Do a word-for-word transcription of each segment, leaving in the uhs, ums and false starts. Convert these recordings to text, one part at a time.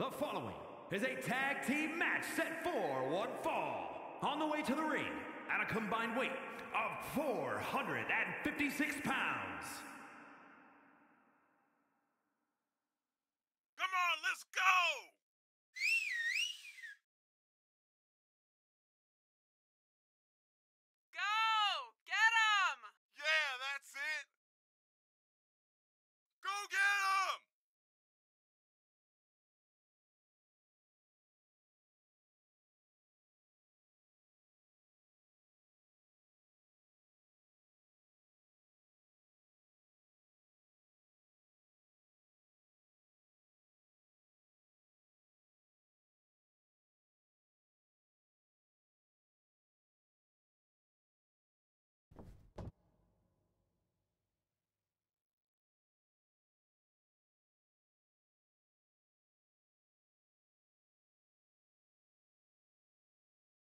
The following is a tag team match set for one fall. On the way to the ring at a combined weight of four hundred fifty-six pounds. Come on, let's go! Go! Get him! Yeah, that's it! Go get him!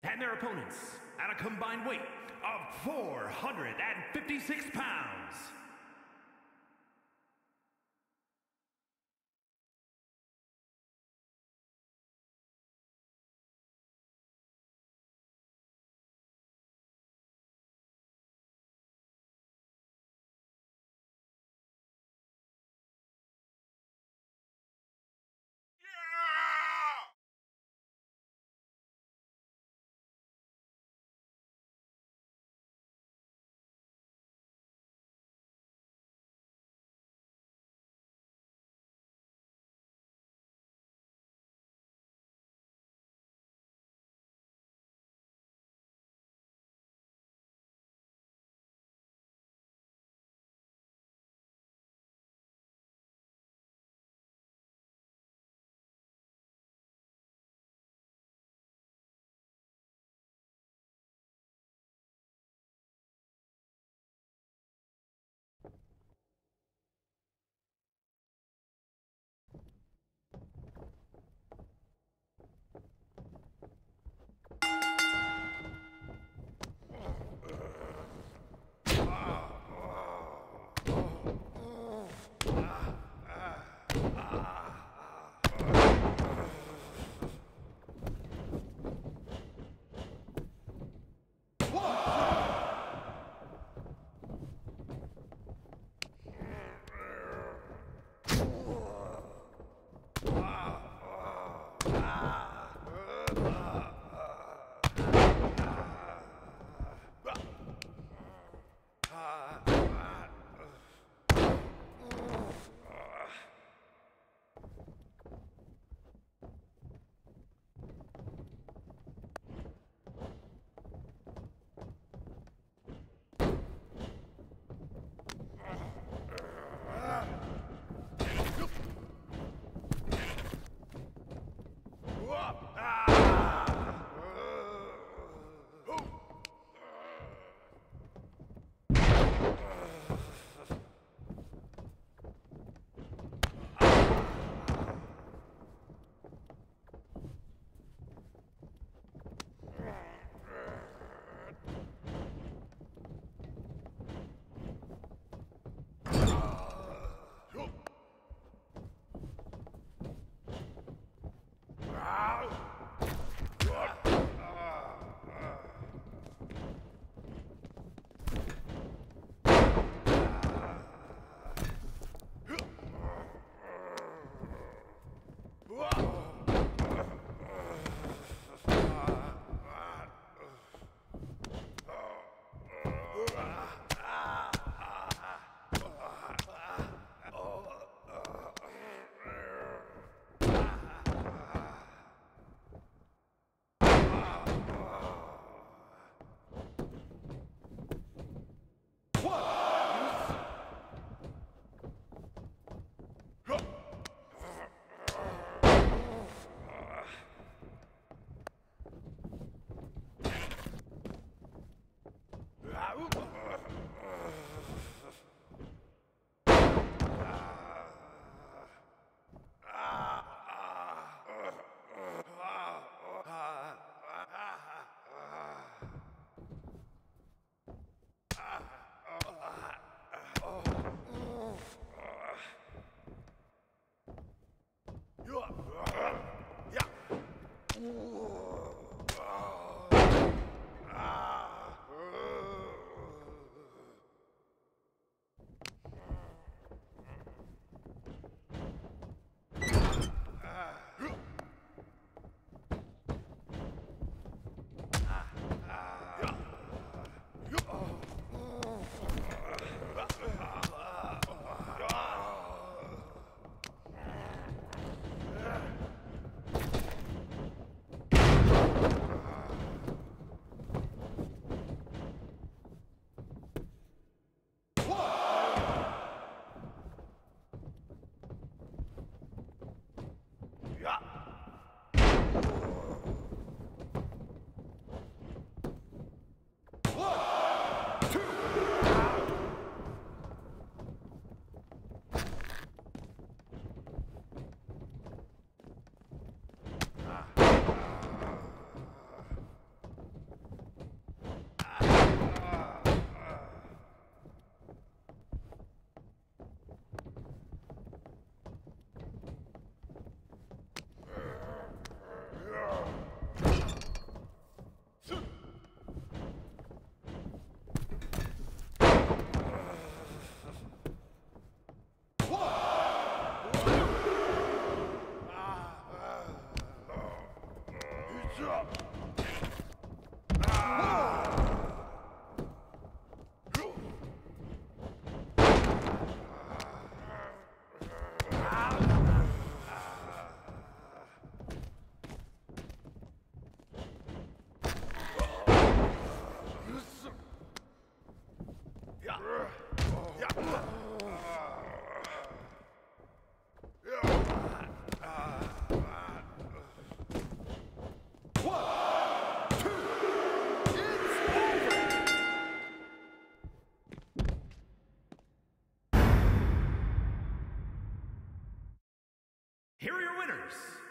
And their opponents at a combined weight of four hundred fifty-six pounds. Ah! Here are your winners.